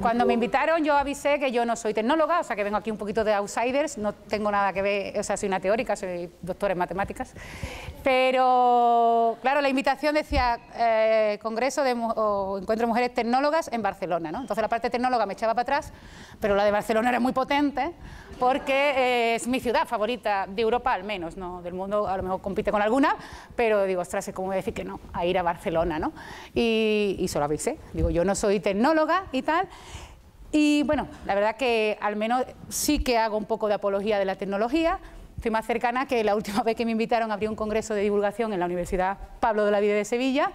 Cuando me invitaron yo avisé que yo no soy tecnóloga, o sea que vengo aquí un poquito de outsiders, no tengo nada que ver, o sea, soy una teórica, soy doctora en matemáticas, pero claro, la invitación decía Congreso de Encuentro de Mujeres Tecnólogas en Barcelona, ¿no? Entonces la parte tecnóloga me echaba para atrás, pero la de Barcelona era muy potente porque es mi ciudad favorita, de Europa al menos, ¿no? Del mundo a lo mejor compite con alguna, pero digo, ostras, es como decir que no, a ir a Barcelona, ¿no? Y solo avisé, digo, yo no soy tecnóloga y tal. Y bueno, la verdad que al menos sí que hago un poco de apología de la tecnología. Estoy más cercana que la última vez que me invitaron abrí un congreso de divulgación en la Universidad Pablo de la Vida de Sevilla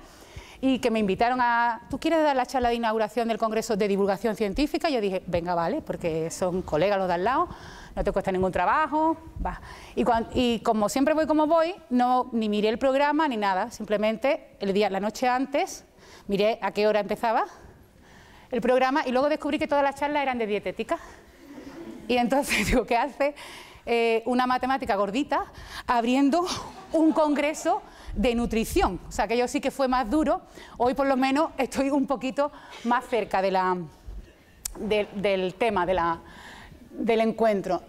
y que me invitaron a... ¿Tú quieres dar la charla de inauguración del congreso de divulgación científica? Yo dije, venga, vale, porque son colegas los de al lado, no te cuesta ningún trabajo, va. Y como siempre voy como voy, no, ni miré el programa ni nada, simplemente el día, la noche antes, miré a qué hora empezaba el programa y luego descubrí que todas las charlas eran de dietética. Y entonces digo, ¿qué hace una matemática gordita abriendo un congreso de nutrición? O sea, que yo sí que fue más duro. Hoy por lo menos estoy un poquito más cerca de del tema del encuentro.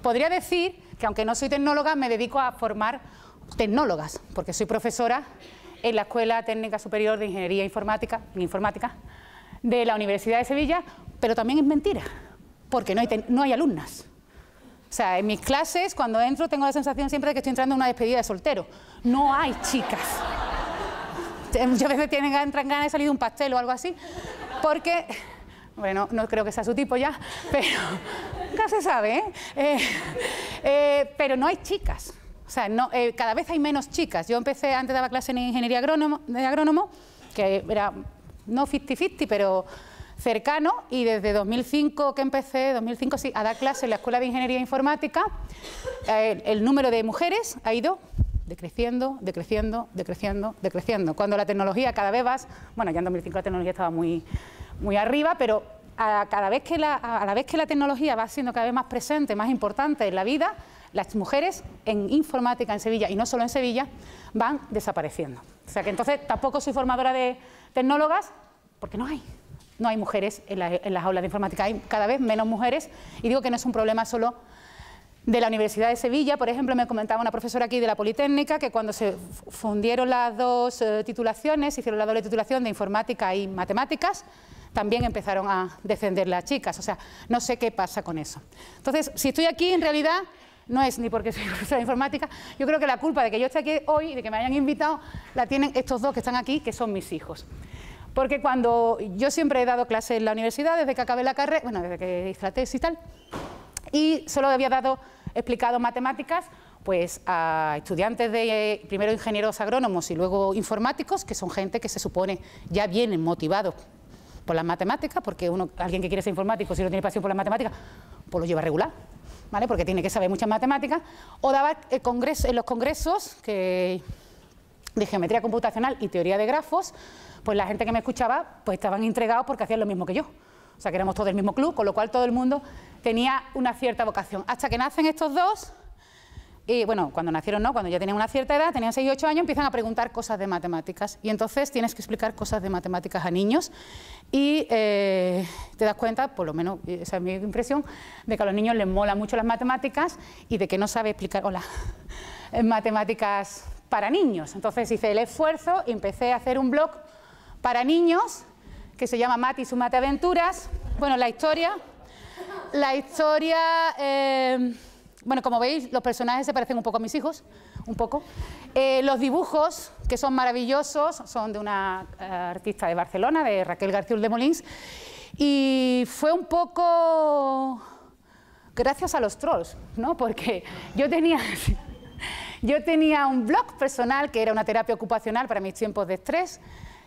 Podría decir que aunque no soy tecnóloga, me dedico a formar tecnólogas, porque soy profesora en la Escuela Técnica Superior de Ingeniería Informática, de la Universidad de Sevilla, pero también es mentira, porque no hay alumnas. O sea, en mis clases, cuando entro, tengo la sensación siempre de que estoy entrando en una despedida de soltero. No hay chicas. Muchas veces entran ganas de salir de un pastel o algo así, porque... Bueno, no creo que sea su tipo ya, pero... nunca se sabe, ¿eh? Pero no hay chicas. O sea, no, cada vez hay menos chicas. Yo empecé, antes daba clase en ingeniería de agrónomo, que era... no 50-50, pero cercano, y desde 2005 que empecé, 2005 sí, a dar clases en la Escuela de Ingeniería Informática, el número de mujeres ha ido decreciendo, decreciendo, decreciendo, decreciendo. Cuando la tecnología cada vez va... Bueno, ya en 2005 la tecnología estaba muy, muy arriba, pero a la vez que la tecnología va siendo cada vez más presente, más importante en la vida, las mujeres en informática en Sevilla, y no solo en Sevilla, van desapareciendo. O sea que entonces tampoco soy formadora de tecnólogas, porque no hay mujeres en las aulas de informática, hay cada vez menos mujeres, y digo que no es un problema solo de la Universidad de Sevilla. Por ejemplo, me comentaba una profesora aquí de la Politécnica que cuando se fundieron las dos titulaciones, hicieron la doble titulación de informática y matemáticas, también empezaron a descender las chicas. O sea, no sé qué pasa con eso. Entonces, si estoy aquí, en realidad... no es ni porque soy profesora de informática. Yo creo que la culpa de que yo esté aquí hoy y de que me hayan invitado la tienen estos dos que están aquí, que son mis hijos. Porque cuando yo siempre he dado clases en la universidad, desde que acabé la carrera, bueno, desde que hice la tesis y tal, y solo había explicado matemáticas pues a estudiantes de primero ingenieros agrónomos y luego informáticos, que son gente que se supone ya vienen motivados por las matemáticas, porque alguien que quiere ser informático, si no tiene pasión por las matemáticas, pues lo lleva regular, ¿vale? Porque tiene que saber muchas matemáticas. O daba en los congresos de geometría computacional y teoría de grafos, pues la gente que me escuchaba pues estaban entregados porque hacían lo mismo que yo. O sea, que éramos todos del mismo club, con lo cual todo el mundo tenía una cierta vocación. Hasta que nacen estos dos, y bueno, cuando nacieron no, cuando ya tenían una cierta edad, tenían 6 y 8 años, empiezan a preguntar cosas de matemáticas. Y entonces tienes que explicar cosas de matemáticas a niños. Y te das cuenta, por lo menos esa es mi impresión, de que a los niños les mola mucho las matemáticas y de que no sabe explicar matemáticas para niños. Entonces hice el esfuerzo y empecé a hacer un blog para niños que se llama Mati y sus Mateaventuras. Bueno, la historia... bueno, como veis, los personajes se parecen un poco a mis hijos, un poco. Los dibujos, que son maravillosos, son de una artista de Barcelona, de Raquel García Urdemolins, y fue un poco gracias a los trolls, ¿no? Porque yo tenía un blog personal que era una terapia ocupacional para mis tiempos de estrés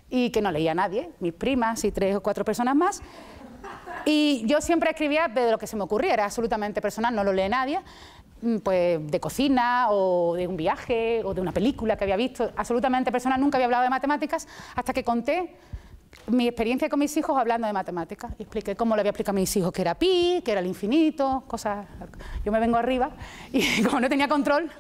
y que no leía a nadie, mis primas y 3 o 4 personas más. Y yo siempre escribía de lo que se me ocurría, era absolutamente personal, no lo lee nadie, pues de cocina o de un viaje o de una película que había visto, absolutamente personal, nunca había hablado de matemáticas, hasta que conté mi experiencia con mis hijos hablando de matemáticas. Y expliqué cómo le había explicado a mis hijos que era pi, que era el infinito, cosas... Yo me vengo arriba y como no tenía control,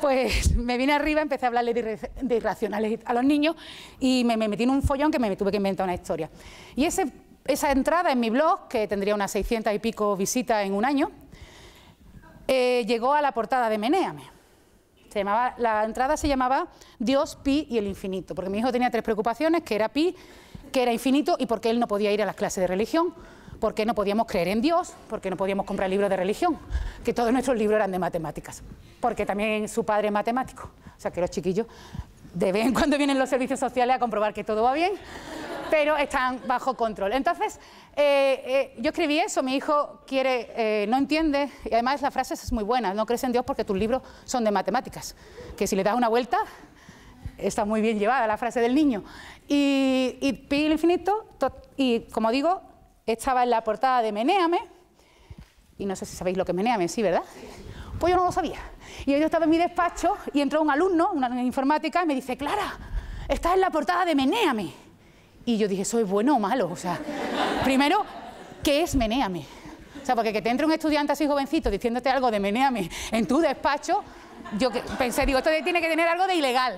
pues me vine arriba, empecé a hablarle de irracionales a los niños y me metí en un follón que me tuve que inventar una historia. Y esa entrada en mi blog, que tendría unas 600 y pico visitas en un año, llegó a la portada de Menéame. La entrada se llamaba Dios, Pi y el infinito, porque mi hijo tenía tres preocupaciones, que era Pi, que era infinito y porque él no podía ir a las clases de religión, porque no podíamos creer en Dios, porque no podíamos comprar libros de religión, que todos nuestros libros eran de matemáticas, porque también su padre es matemático, o sea que los chiquillos de vez en cuando vienen los servicios sociales a comprobar que todo va bien, pero están bajo control. Entonces, yo escribí eso, mi hijo quiere, no entiende, y además la frase es muy buena, no crees en Dios porque tus libros son de matemáticas, que si le das una vuelta, está muy bien llevada la frase del niño. Y Pi el infinito, y como digo, estaba en la portada de Menéame, y no sé si sabéis lo que es Menéame, sí, ¿verdad? Pues yo no lo sabía. Y yo estaba en mi despacho y entró un alumno, una informática, y me dice, Clara, estás en la portada de Menéame. Y yo dije, ¿eso es bueno o malo? O sea, primero, ¿qué es Menéame? O sea, porque que te entre un estudiante así jovencito diciéndote algo de Menéame en tu despacho, yo pensé, digo, esto tiene que tener algo de ilegal.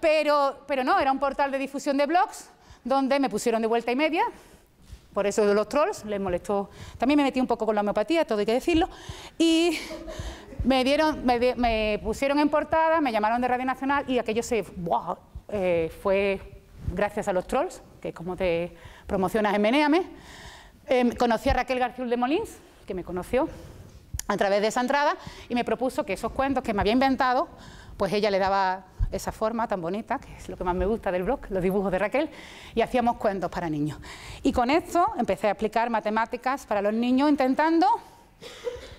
Pero no, era un portal de difusión de blogs donde me pusieron de vuelta y media. Por eso de los trolls, les molestó. También me metí un poco con la homeopatía, todo hay que decirlo. Y me pusieron en portada, me llamaron de Radio Nacional y aquello fue gracias a los trolls, que es como te promocionas en Menéame. Conocí a Raquel García Urdemolins, que me conoció a través de esa entrada, y me propuso que esos cuentos que me había inventado, pues ella le daba esa forma tan bonita, que es lo que más me gusta del blog, los dibujos de Raquel, y hacíamos cuentos para niños. Y con esto empecé a aplicar matemáticas para los niños, intentando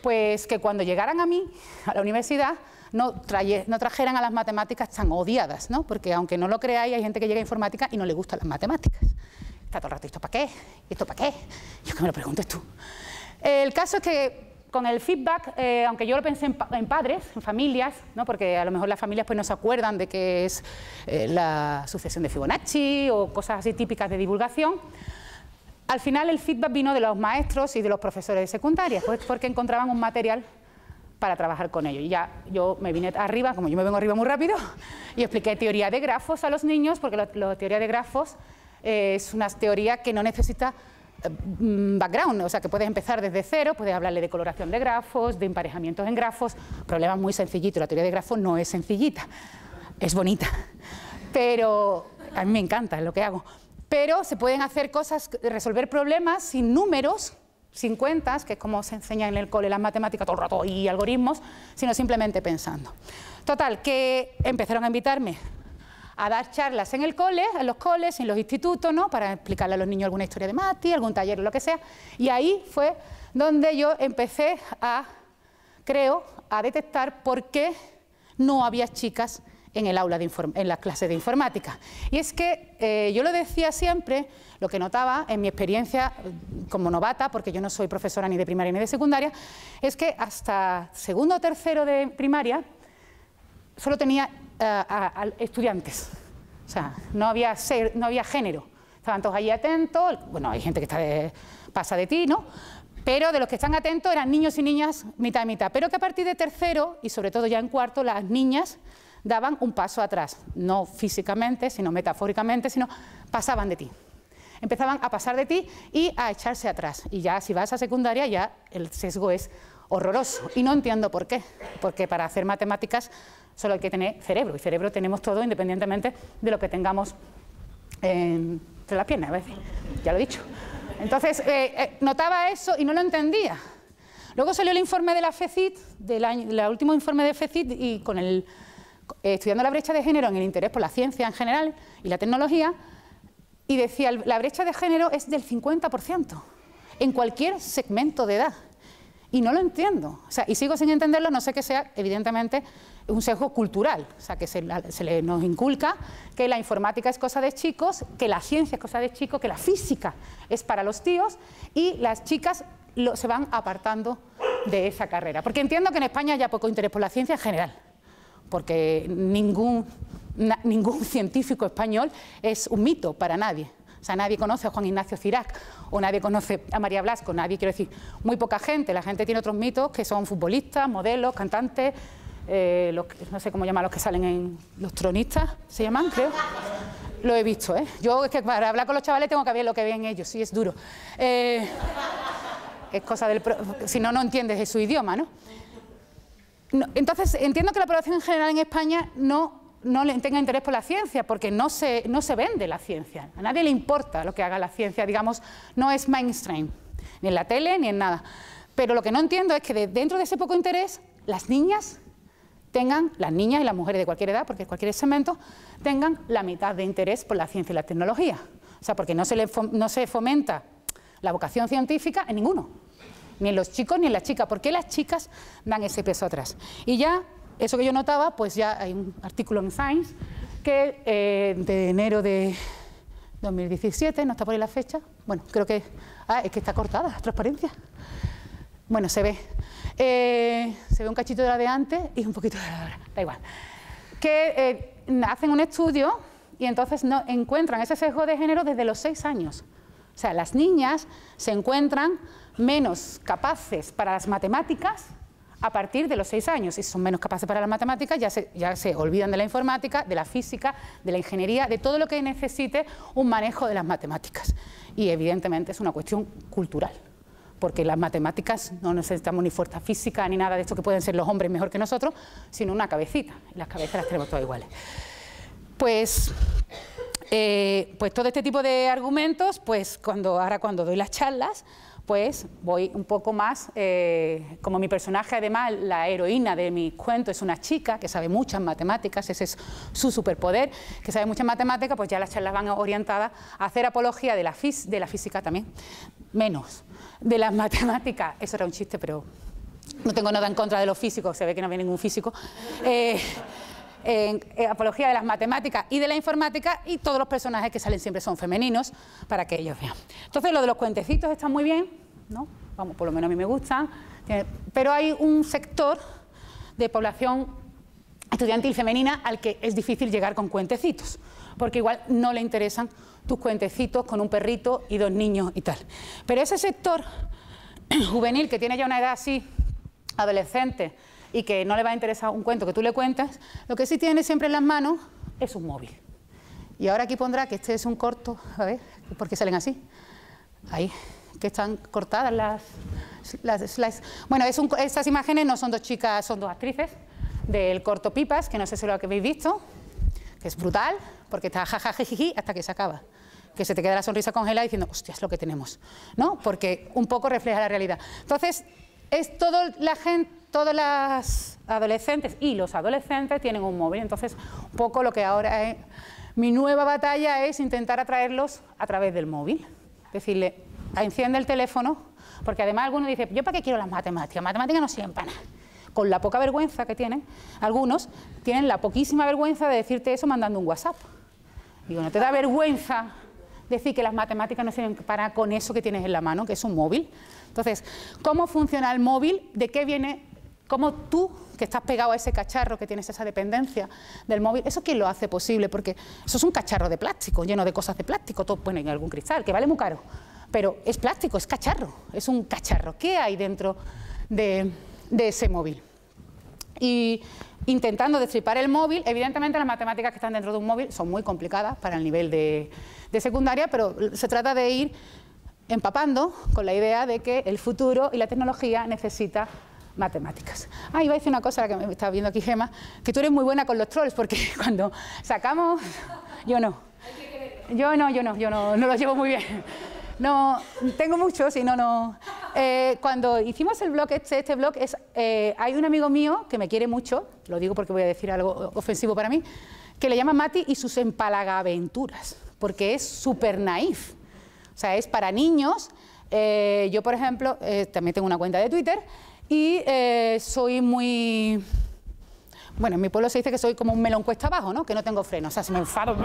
pues que cuando llegaran a mí, a la universidad, no trajeran a las matemáticas tan odiadas, ¿no? Porque aunque no lo creáis, hay gente que llega a informática y no le gustan las matemáticas. Está todo el rato, ¿esto para qué? ¿Esto para qué? Yo que me lo preguntes tú. El caso es que con el feedback, aunque yo lo pensé en padres, en familias, ¿no? Porque a lo mejor las familias pues, no se acuerdan de qué es la sucesión de Fibonacci o cosas así típicas de divulgación, al final el feedback vino de los maestros y de los profesores de secundaria, pues, porque encontraban un material para trabajar con ellos. Y ya yo me vine arriba, como yo me vengo arriba muy rápido, y expliqué teoría de grafos a los niños, porque la teoría de grafos es una teoría que no necesita background, o sea que puedes empezar desde cero, puedes hablarle de coloración de grafos, de emparejamientos en grafos, problemas muy sencillitos. La teoría de grafos no es sencillita, es bonita, pero a mí me encanta, es lo que hago. Pero se pueden hacer cosas, resolver problemas sin números, sin cuentas, que es como se enseña en el cole las matemáticas todo el rato y algoritmos, sino simplemente pensando. Total, que empezaron a invitarme a dar charlas en el cole, en los coles, en los institutos, ¿no? Para explicarle a los niños alguna historia de Mati, algún taller, lo que sea. Y ahí fue donde yo empecé a detectar por qué no había chicas en el aula en las clases de informática. Y es que yo lo decía siempre, lo que notaba en mi experiencia como novata, porque yo no soy profesora ni de primaria ni de secundaria, es que hasta segundo o tercero de primaria solo tenía a estudiantes, o sea, no había género, estaban todos allí atentos, bueno, hay gente que pasa de ti, ¿no? Pero de los que están atentos eran niños y niñas mitad y mitad, pero que a partir de tercero y sobre todo ya en cuarto las niñas daban un paso atrás, no físicamente, sino metafóricamente, sino pasaban de ti, empezaban a pasar de ti y a echarse atrás, y ya si vas a secundaria ya el sesgo es horroroso, y no entiendo por qué, porque para hacer matemáticas solo hay que tener cerebro, y cerebro tenemos todo independientemente de lo que tengamos entre las piernas, a veces, ya lo he dicho. Entonces, notaba eso y no lo entendía. Luego salió el informe de la FECIT, el último informe de FECIT, y con estudiando la brecha de género en el interés por la ciencia en general y la tecnología, y decía, la brecha de género es del 50% en cualquier segmento de edad. Y no lo entiendo, o sea, y sigo sin entenderlo, no sé que sea, evidentemente, un sesgo cultural, o sea, que nos inculca que la informática es cosa de chicos, que la ciencia es cosa de chicos, que la física es para los tíos, y las chicas se van apartando de esa carrera. Porque entiendo que en España haya poco interés por la ciencia en general, porque ningún científico español es un mito para nadie. O sea, nadie conoce a Juan Ignacio Cirac o nadie conoce a María Blasco, nadie, quiero decir, muy poca gente. La gente tiene otros mitos que son futbolistas, modelos, cantantes, no sé cómo llaman los que salen en... ¿Los tronistas se llaman, creo? Lo he visto, ¿eh? Yo es que para hablar con los chavales tengo que ver lo que ven ellos, sí, es duro. Es cosa del... Si no, no entiendes su idioma, ¿no? Entonces, entiendo que la población en general en España no le tenga interés por la ciencia, porque no se vende la ciencia. A nadie le importa lo que haga la ciencia, digamos, no es mainstream, ni en la tele, ni en nada. Pero lo que no entiendo es que dentro de ese poco interés, las niñas tengan, las niñas y las mujeres de cualquier edad, porque cualquier segmento, tengan la mitad de interés por la ciencia y la tecnología. O sea, porque no se fomenta la vocación científica en ninguno, ni en los chicos ni en las chicas, porque las chicas dan ese peso atrás. Y ya, eso que yo notaba, pues ya hay un artículo en Science que de enero de 2017, no está por ahí la fecha, bueno, creo que... Ah, es que está cortada la transparencia. Bueno, se ve un cachito de la de antes y un poquito de la de ahora, da igual. Que hacen un estudio y entonces no encuentran ese sesgo de género desde los 6 años. O sea, las niñas se encuentran menos capaces para las matemáticas a partir de los 6 años. Si son menos capaces para las matemáticas, ya se olvidan de la informática, de la física, de la ingeniería, de todo lo que necesite un manejo de las matemáticas. Y evidentemente es una cuestión cultural, porque las matemáticas no necesitamos ni fuerza física ni nada de esto que pueden ser los hombres mejor que nosotros, sino una cabecita. Las cabezas las tenemos todas iguales. Pues todo este tipo de argumentos, pues ahora cuando doy las charlas, pues voy un poco más, como mi personaje además, la heroína de mi cuento es una chica que sabe muchas matemáticas, ese es su superpoder, que sabe muchas matemáticas, pues ya las charlas van orientadas a hacer apología de la física también, menos de las matemáticas. Eso era un chiste, pero no tengo nada en contra de los físicos, se ve que no viene ningún físico. Apología de las matemáticas y de la informática, y todos los personajes que salen siempre son femeninos, para que ellos vean. Entonces, lo de los cuentecitos está muy bien, ¿no? Vamos, por lo menos a mí me gustan, pero hay un sector de población estudiantil femenina al que es difícil llegar con cuentecitos, porque igual no le interesan tus cuentecitos con un perrito y 2 niños y tal. Pero ese sector juvenil que tiene ya una edad así, adolescente, y que no le va a interesar un cuento que tú le cuentas, lo que sí tiene siempre en las manos es un móvil. Y ahora aquí pondrá que este es un corto, a ver, ¿por qué salen así? Ahí, que están cortadas las slides. Bueno, estas imágenes no son 2 chicas, son 2 actrices del corto Pipas, que no sé si lo habéis visto, que es brutal, porque está jajajiji hasta que se acaba, que se te queda la sonrisa congelada diciendo, hostia, es lo que tenemos, ¿no? Porque un poco refleja la realidad. Entonces, es toda la gente, todas las adolescentes y los adolescentes tienen un móvil, entonces un poco lo que ahora es mi nueva batalla es intentar atraerlos a través del móvil, decirle, enciende el teléfono, porque además algunos dicen, yo para qué quiero las matemáticas, matemáticas no sirven para nada. Con la poca vergüenza que tienen, algunos tienen la poquísima vergüenza de decirte eso mandando un WhatsApp. Digo, ¿no te da vergüenza decir que las matemáticas no sirven para con eso que tienes en la mano, que es un móvil? Entonces, ¿cómo funciona el móvil? ¿De qué viene? Como tú, que estás pegado a ese cacharro, que tienes esa dependencia del móvil, ¿eso quién lo hace posible? Porque eso es un cacharro de plástico, lleno de cosas de plástico, todo pone en algún cristal, que vale muy caro, pero es plástico, es cacharro, es un cacharro. ¿Qué hay dentro de ese móvil? Y intentando destripar el móvil, evidentemente las matemáticas que están dentro de un móvil son muy complicadas para el nivel de secundaria, pero se trata de ir empapando con la idea de que el futuro y la tecnología necesita matemáticas. Ah, iba a decir una cosa que me estaba viendo aquí Gemma, que tú eres muy buena con los trolls, porque cuando sacamos... Yo no los llevo muy bien. No, tengo muchos y no... cuando hicimos el blog, este blog, hay un amigo mío que me quiere mucho, lo digo porque voy a decir algo ofensivo para mí, que le llama Mati y sus Empalagaventuras, porque es súper naif. O sea, es para niños. Yo, por ejemplo, también tengo una cuenta de Twitter, y soy muy... Bueno, en mi pueblo se dice que soy como un melón cuesta abajo, ¿no? Que no tengo freno, o sea, si me enfado...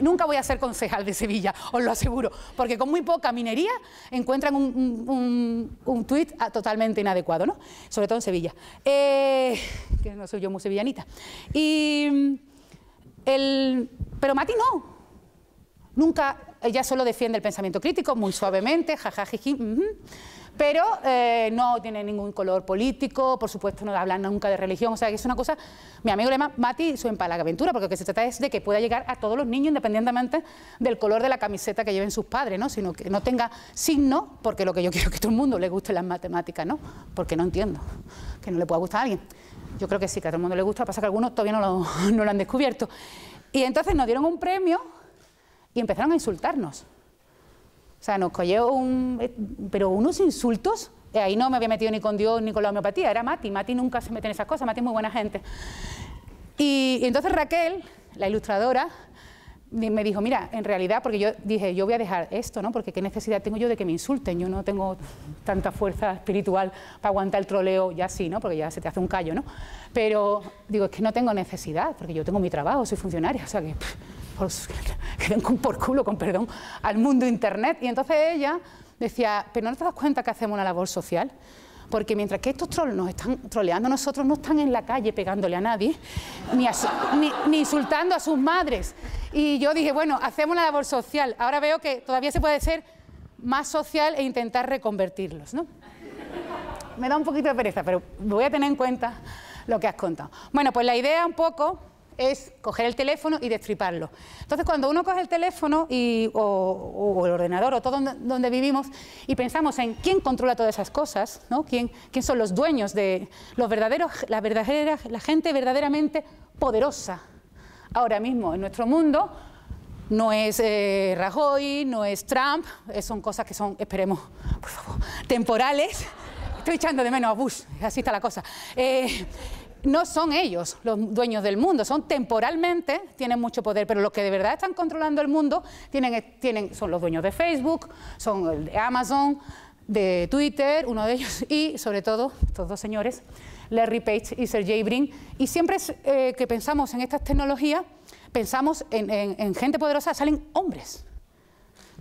Nunca voy a ser concejal de Sevilla, os lo aseguro, porque con muy poca minería encuentran un tuit totalmente inadecuado, ¿no? Sobre todo en Sevilla, que no soy yo muy sevillanita. Pero Mati no, nunca ella solo defiende el pensamiento crítico, muy suavemente, jajajiji, pero no tiene ningún color político, por supuesto no habla nunca de religión, o sea que es una cosa, mi amigo le llama Mati su empalaga aventura, porque lo que se trata es de que pueda llegar a todos los niños independientemente del color de la camiseta que lleven sus padres, ¿no? Sino que no tenga signo, porque lo que yo quiero es que a todo el mundo le guste las matemáticas, ¿no? Porque no entiendo que no le pueda gustar a alguien. Yo creo que sí, que a todo el mundo le gusta, pasa que algunos todavía no lo han descubierto. Y entonces nos dieron un premio y empezaron a insultarnos. O sea, nos cogió pero unos insultos, ahí no me había metido ni con Dios ni con la homeopatía, era Mati. Mati nunca se mete en esas cosas, Mati es muy buena gente. Y entonces Raquel, la ilustradora, me dijo, mira, en realidad, porque yo dije, yo voy a dejar esto, ¿no? Porque qué necesidad tengo yo de que me insulten, yo no tengo tanta fuerza espiritual para aguantar el troleo, ya sí, ¿no? Porque ya se te hace un callo, ¿no? Pero digo, es que no tengo necesidad, porque yo tengo mi trabajo, soy funcionaria, o sea que... que den por culo, con perdón, al mundo internet. Y entonces ella decía, pero ¿no te das cuenta que hacemos una labor social? Porque mientras que estos trolls nos están troleando, nosotros no están en la calle pegándole a nadie, ni insultando a sus madres. Y yo dije, bueno, hacemos una labor social. Ahora veo que todavía se puede ser más social e intentar reconvertirlos, ¿no? Me da un poquito de pereza, pero voy a tener en cuenta lo que has contado. Bueno, pues la idea un poco es coger el teléfono y destriparlo. Entonces, cuando uno coge el teléfono o el ordenador o todo donde vivimos y pensamos en quién controla todas esas cosas, ¿no? ¿Quién son los dueños de la gente verdaderamente poderosa? Ahora mismo en nuestro mundo no es Rajoy, no es Trump, son cosas que son, esperemos, por favor, temporales. Estoy echando de menos a Bush, así está la cosa. No son ellos los dueños del mundo, son temporalmente, tienen mucho poder, pero los que de verdad están controlando el mundo son los dueños de Facebook, son el de Amazon, de Twitter, uno de ellos, y sobre todo estos dos señores, Larry Page y Sergey Brin. Y siempre que pensamos en estas tecnologías, pensamos en gente poderosa, salen hombres,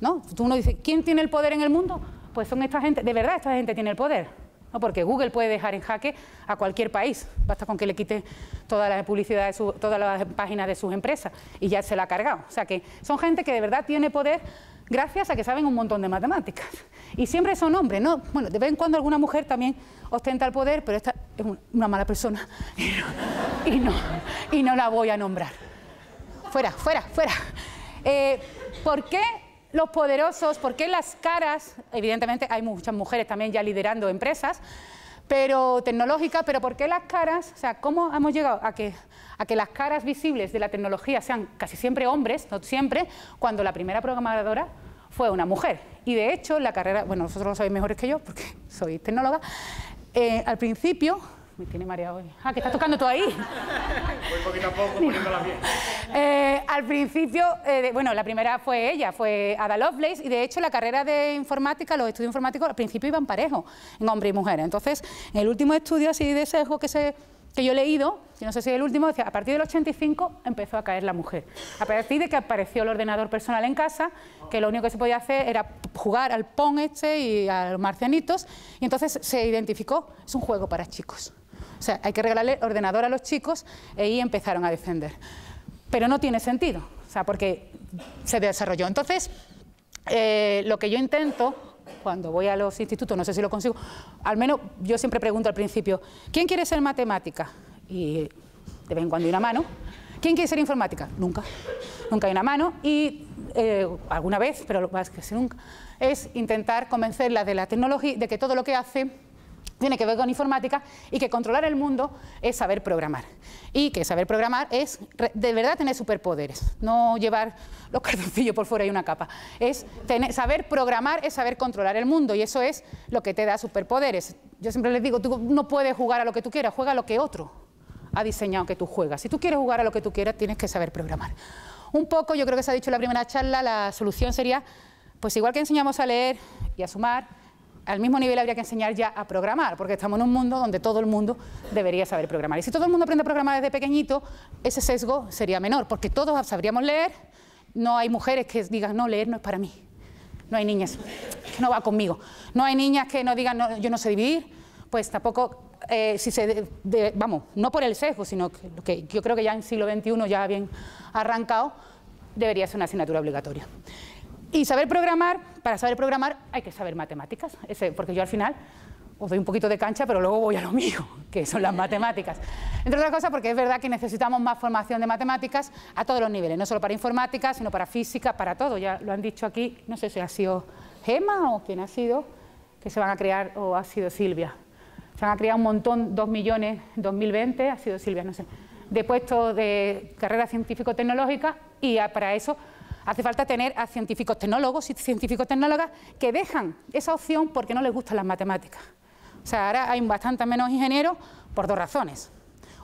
¿no? Uno dice, ¿quién tiene el poder en el mundo? Pues son esta gente, de verdad esta gente tiene el poder. No, porque Google puede dejar en jaque a cualquier país, basta con que le quite toda la publicidad de todas las páginas de sus empresas y ya se la ha cargado. O sea que son gente que de verdad tiene poder gracias a que saben un montón de matemáticas. Y siempre son hombres, ¿no? Bueno, de vez en cuando alguna mujer también ostenta el poder, pero esta es una mala persona y no la voy a nombrar. Fuera, fuera, fuera. ¿Por qué? Los poderosos, porque las caras, evidentemente hay muchas mujeres también ya liderando empresas, pero tecnológicas, pero ¿por qué las caras? O sea, ¿cómo hemos llegado a que las caras visibles de la tecnología sean casi siempre hombres, no siempre, cuando la primera programadora fue una mujer? Y de hecho, la carrera, bueno, vosotros lo sabéis mejores que yo, porque soy tecnóloga, al principio... Me tiene mareado hoy. Ah, que estás tocando tú ahí. Voy poquito a poco poniéndola bien. Al principio, bueno, la primera fue ella, fue Ada Lovelace, y de hecho la carrera de informática, los estudios informáticos al principio iban parejos, en hombre y mujer. Entonces, en el último estudio así de sesgo que yo he leído, no sé si es el último, decía, a partir del 85 empezó a caer la mujer. A partir de que apareció el ordenador personal en casa, que lo único que se podía hacer era jugar al Pong y a los marcianitos, y entonces se identificó, es un juego para chicos. O sea, hay que regalarle ordenador a los chicos e ahí empezaron a defender. Pero no tiene sentido, o sea, porque se desarrolló. Entonces, lo que yo intento, cuando voy a los institutos, no sé si lo consigo, al menos yo siempre pregunto al principio, ¿quién quiere ser matemática? Y de vez en cuando hay una mano. ¿Quién quiere ser informática? Nunca. Nunca hay una mano y alguna vez, pero más que nunca, es intentar convencerlas de la tecnología, de que todo lo que hace tiene que ver con informática y que controlar el mundo es saber programar. Y que saber programar es de verdad tener superpoderes, no llevar los cartoncillos por fuera y una capa. Es saber programar es saber controlar el mundo y eso es lo que te da superpoderes. Yo siempre les digo, tú no puedes jugar a lo que tú quieras, juega a lo que otro ha diseñado que tú juegas. Si tú quieres jugar a lo que tú quieras, tienes que saber programar. Un poco, yo creo que se ha dicho en la primera charla, la solución sería, pues igual que enseñamos a leer y a sumar, al mismo nivel habría que enseñar ya a programar, porque estamos en un mundo donde todo el mundo debería saber programar. Y si todo el mundo aprende a programar desde pequeñito, ese sesgo sería menor, porque todos sabríamos leer, no hay mujeres que digan, no, leer no es para mí. No hay niñas, que no va conmigo. No hay niñas que no digan, no, yo no sé dividir, pues tampoco, vamos, no por el sesgo, sino que yo creo que ya en siglo XXI, ya bien arrancado, debería ser una asignatura obligatoria. Y saber programar, para saber programar hay que saber matemáticas, porque yo al final os doy un poquito de cancha, pero luego voy a lo mío, que son las matemáticas. Entre otras cosas, porque es verdad que necesitamos más formación de matemáticas a todos los niveles, no solo para informática, sino para física, para todo. Ya lo han dicho aquí, no sé si ha sido Gemma o quién ha sido, que se van a crear, o ha sido Silvia. Se van a crear un montón, 2 millones, 2020, ha sido Silvia, no sé, de puestos de carrera científico-tecnológica, y para eso hace falta tener a científicos tecnólogos y científicos tecnólogas que dejan esa opción porque no les gustan las matemáticas. O sea, ahora hay bastante menos ingenieros por dos razones.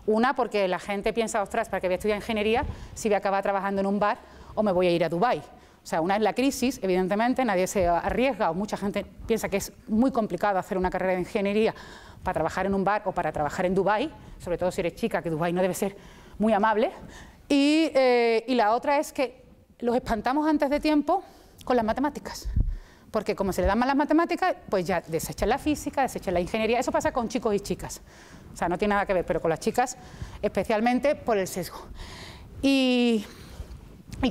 Una, porque la gente piensa, ostras, ¿para qué voy a estudiar ingeniería si voy a acabar trabajando en un bar o me voy a ir a Dubái? O sea, una es la crisis, evidentemente, nadie se arriesga, o mucha gente piensa que es muy complicado hacer una carrera de ingeniería para trabajar en un bar o para trabajar en Dubái, sobre todo si eres chica, que Dubái no debe ser muy amable. Y la otra es que los espantamos antes de tiempo con las matemáticas. Porque como se le dan mal las matemáticas, pues ya desechan la física, desechan la ingeniería. Eso pasa con chicos y chicas. O sea, no tiene nada que ver, pero con las chicas, especialmente por el sesgo. Y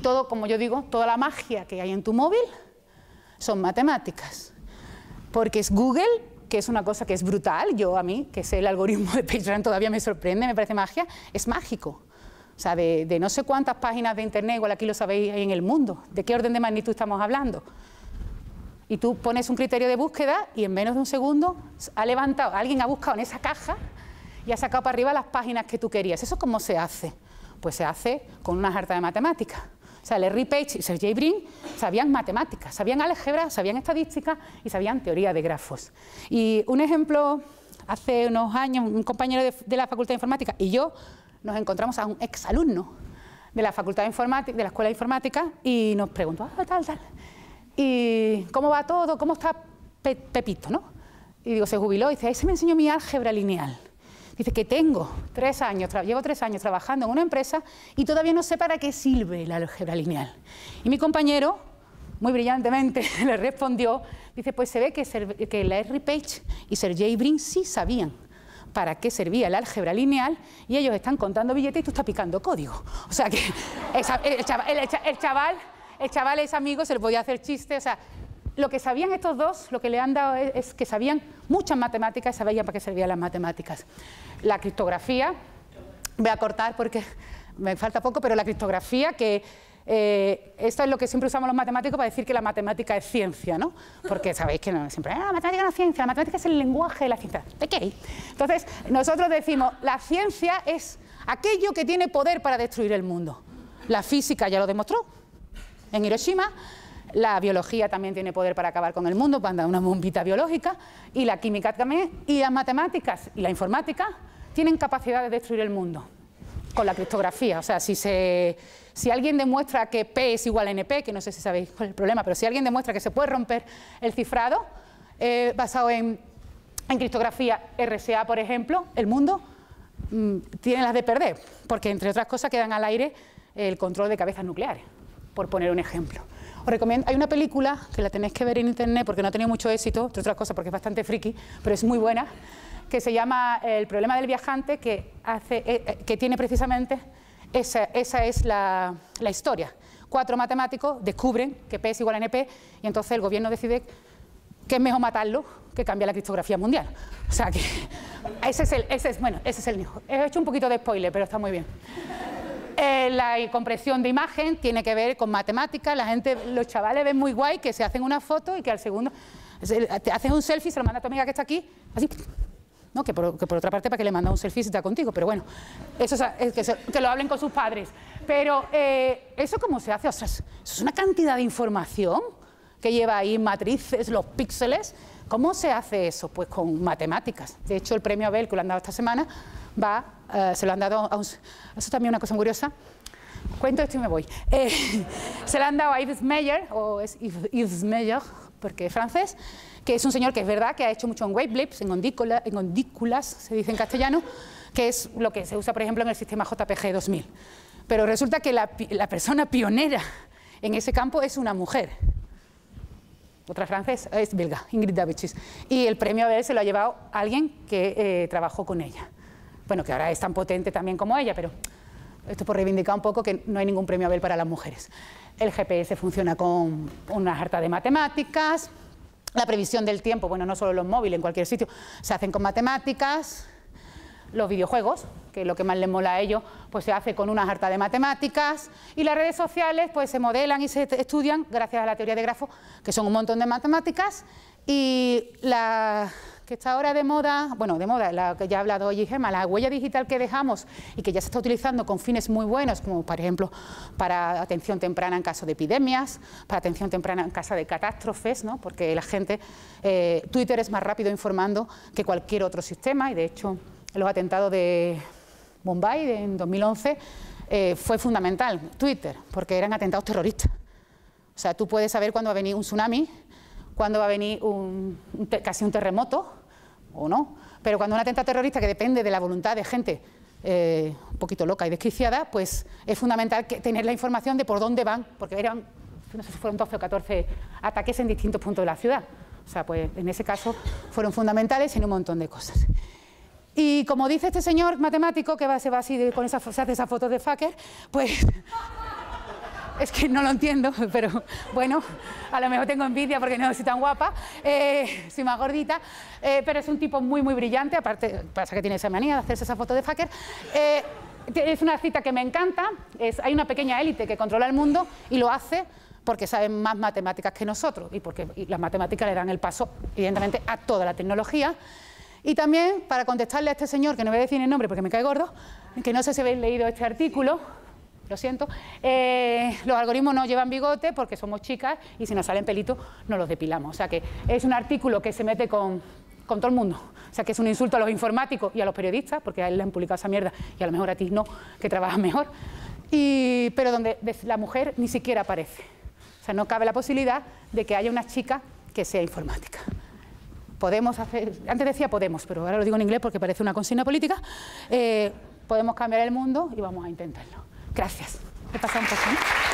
todo, como yo digo, toda la magia que hay en tu móvil son matemáticas. Porque es Google, que es una cosa que es brutal. Yo, a mí, que sé el algoritmo de PageRank, todavía me sorprende, me parece magia. Es mágico. O sea, de no sé cuántas páginas de Internet, igual aquí lo sabéis, hay en el mundo. ¿De qué orden de magnitud estamos hablando? Y tú pones un criterio de búsqueda y en menos de un segundo ha levantado, alguien ha buscado en esa caja y ha sacado para arriba las páginas que tú querías. ¿Eso cómo se hace? Pues se hace con una jarta de matemáticas. O sea, Larry Page y Sergey Brin sabían matemáticas, sabían álgebra, sabían estadística y sabían teoría de grafos. Y un ejemplo, hace unos años un compañero de la Facultad de Informática y yo nos encontramos a un exalumno de la Facultad de Informática, de la Escuela de Informática, y nos preguntó, ah, tal, tal. ¿Y cómo va todo? ¿Cómo está Pepito, no? Y digo, se jubiló y dice, ahí se me enseñó mi álgebra lineal. Dice que tengo 3 años, llevo 3 años trabajando en una empresa y todavía no sé para qué sirve la álgebra lineal. Y mi compañero, muy brillantemente, le respondió, dice, pues se ve que Larry Page y Sergey Brin sí sabían para qué servía el álgebra lineal y ellos están contando billetes y tú estás picando código. O sea que el chaval es amigo, se le podía hacer chiste, o sea, lo que sabían estos dos, lo que le han dado es que sabían muchas matemáticas, sabían para qué servían las matemáticas. La criptografía, voy a cortar porque me falta poco, pero la criptografía, que esto es lo que siempre usamos los matemáticos para decir que la matemática es ciencia, ¿no? Porque sabéis que no, siempre, la matemática no es ciencia, la matemática es el lenguaje de la ciencia. ¿De qué? Entonces, nosotros decimos, la ciencia es aquello que tiene poder para destruir el mundo. La física ya lo demostró. En Hiroshima, la biología también tiene poder para acabar con el mundo, para dar una bombita biológica, y la química también, y las matemáticas y la informática tienen capacidad de destruir el mundo con la criptografía. O sea, si alguien demuestra que P es igual a NP, que no sé si sabéis cuál es el problema, pero si alguien demuestra que se puede romper el cifrado basado en criptografía RSA, por ejemplo, el mundo tiene las de perder, porque entre otras cosas quedan al aire el control de cabezas nucleares, por poner un ejemplo. Os recomiendo, hay una película que la tenéis que ver en internet porque no ha tenido mucho éxito, entre otras cosas porque es bastante friki, pero es muy buena, que se llama El problema del viajante, que tiene precisamente esa es la historia. 4 matemáticos descubren que P es igual a NP y entonces el gobierno decide que es mejor matarlo que cambiar la criptografía mundial. O sea que ese es el nicho. He hecho un poquito de spoiler, pero está muy bien. La compresión de imagen tiene que ver con matemáticas. La gente, los chavales ven muy guay que se hacen una foto y que al segundo te hacen un selfie, se lo manda a tu amiga que está aquí, así, ¿no? que por otra parte, para que le manda un selfie si está contigo, pero bueno, eso es que lo hablen con sus padres. Pero eso cómo se hace, ostras, eso es una cantidad de información que lleva ahí matrices, los píxeles. ¿Cómo se hace eso? Pues con matemáticas. De hecho, el premio Abel que lo han dado esta semana se lo han dado a un... Eso también es una cosa muy curiosa. Cuento esto y me voy. Se lo han dado a Yves Meyer, o es Yves Meyer, porque es francés, que es un señor que es verdad que ha hecho mucho en waveblaps, en ondículas, se dice en castellano, que es lo que se usa, por ejemplo, en el sistema JPG 2000. Pero resulta que la persona pionera en ese campo es una mujer. Otra francesa, es belga, Ingrid Daubechies. Y el premio Abel se lo ha llevado a alguien que trabajó con ella. Bueno, que ahora es tan potente también como ella, pero Esto por reivindicar un poco que no hay ningún premio Abel para las mujeres. El GPS funciona con una jarta de matemáticas. La previsión del tiempo, bueno, no solo los móviles, en cualquier sitio, se hacen con matemáticas. Los videojuegos, que es lo que más les mola a ellos, pues se hace con una jarta de matemáticas. Y las redes sociales, pues se modelan y se estudian gracias a la teoría de grafos, que son un montón de matemáticas. Y la que está ahora de moda, bueno, de moda, la que ya ha hablado hoy Gemma, la huella digital que dejamos y que ya se está utilizando con fines muy buenos, como por ejemplo para atención temprana en caso de epidemias, para atención temprana en caso de catástrofes, ¿no? Porque la gente, Twitter es más rápido informando que cualquier otro sistema, y de hecho los atentados de Bombay en 2011 fue fundamental, Twitter, porque eran atentados terroristas. O sea, tú puedes saber cuándo va a venir un tsunami, cuando va a venir casi un terremoto, o no, pero cuando un atentado terrorista que depende de la voluntad de gente un poquito loca y desquiciada, pues es fundamental tener la información de por dónde van, porque eran, no sé si fueron 12 o 14 ataques en distintos puntos de la ciudad. O sea, pues en ese caso fueron fundamentales en un montón de cosas. Y como dice este señor matemático, que se va así, con esas, se hace esas fotos de fucker, pues... Es que no lo entiendo, pero bueno, a lo mejor tengo envidia porque no soy tan guapa, soy más gordita, pero es un tipo muy, muy brillante, aparte pasa que tiene esa manía de hacerse esa foto de fucker. Es una cita que me encanta, hay una pequeña élite que controla el mundo y lo hace porque saben más matemáticas que nosotros y porque las matemáticas le dan el paso, evidentemente, a toda la tecnología. Y también, para contestarle a este señor, que no voy a decir el nombre porque me cae gordo, que no sé si habéis leído este artículo, lo siento, los algoritmos no llevan bigote porque somos chicas y si nos salen pelitos no los depilamos. O sea que es un artículo que se mete con todo el mundo. O sea que es un insulto a los informáticos y a los periodistas, porque a él le han publicado esa mierda y a lo mejor a ti no, que trabajas mejor. Pero donde la mujer ni siquiera aparece. O sea, no cabe la posibilidad de que haya una chica que sea informática. Podemos hacer, antes decía podemos, pero ahora lo digo en inglés porque parece una consigna política, podemos cambiar el mundo y vamos a intentarlo. Gracias. Me pasa un poco, ¿no?